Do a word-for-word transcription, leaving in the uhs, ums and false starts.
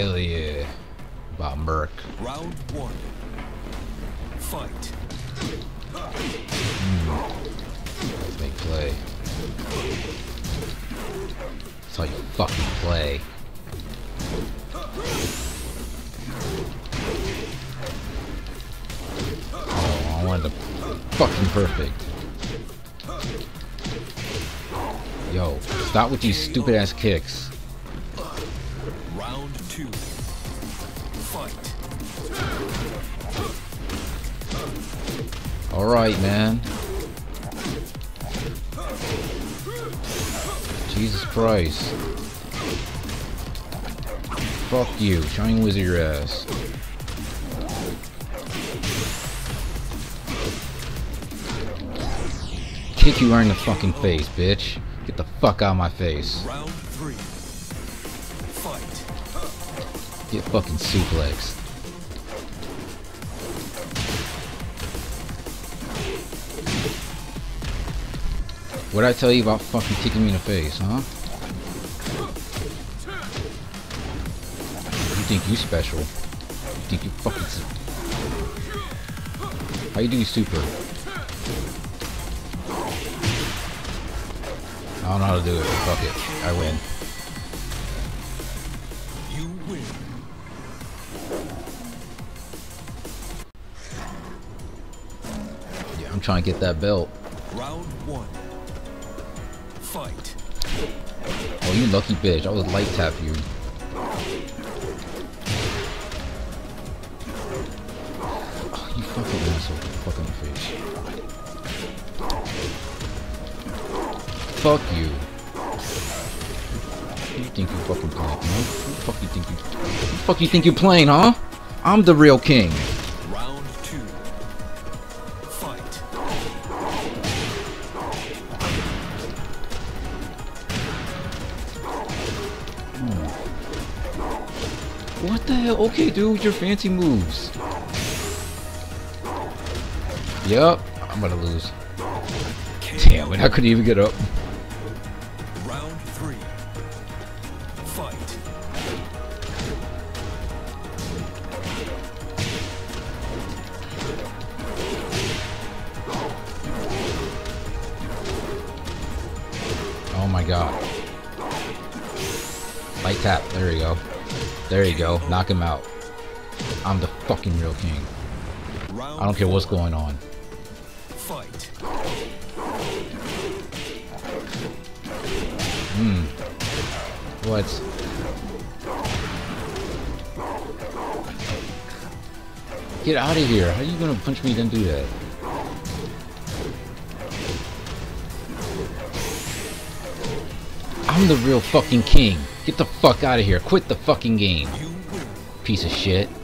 Hell yeah. Bob Merc. Round one. Fight. Mm. Make play. That's how you fucking play. Oh, I wanted to fucking perfect. Yo, stop with these stupid ass kicks. Round two. Fight. Alright, man. Jesus Christ. Fuck you, Shining Wizard your ass. Kick you right in the fucking face, bitch. Get the fuck out of my face. Round three. Fight. Get fucking suplexed. What'd I tell you about fucking kicking me in the face, huh? You think you special? You think you fucking su- How you doing super? I don't know how to do it, but fuck it. I win. You win. Yeah, I'm trying to get that belt. Round one. Fight. Oh, you lucky bitch. I would light tap you. Fucking asshole, fucking fish. Fuck you. Who you think you fucking playing, man? Who the fuck you think you Who the fuck you think you playing, huh? I'm the real king. Round two. Fight. What the hell? Okay, dude, your fancy moves. Yup, I'm gonna lose. Damn it, I couldn't even get up. Round three. Fight. Oh my god. Light tap, there you go. There you go, knock him out. I'm the fucking real king. I don't care what's going on. Fight. Hmm. What? Get out of here! How are you gonna punch me then do that? I'm the real fucking king. Get the fuck out of here. Quit the fucking game. Piece of shit.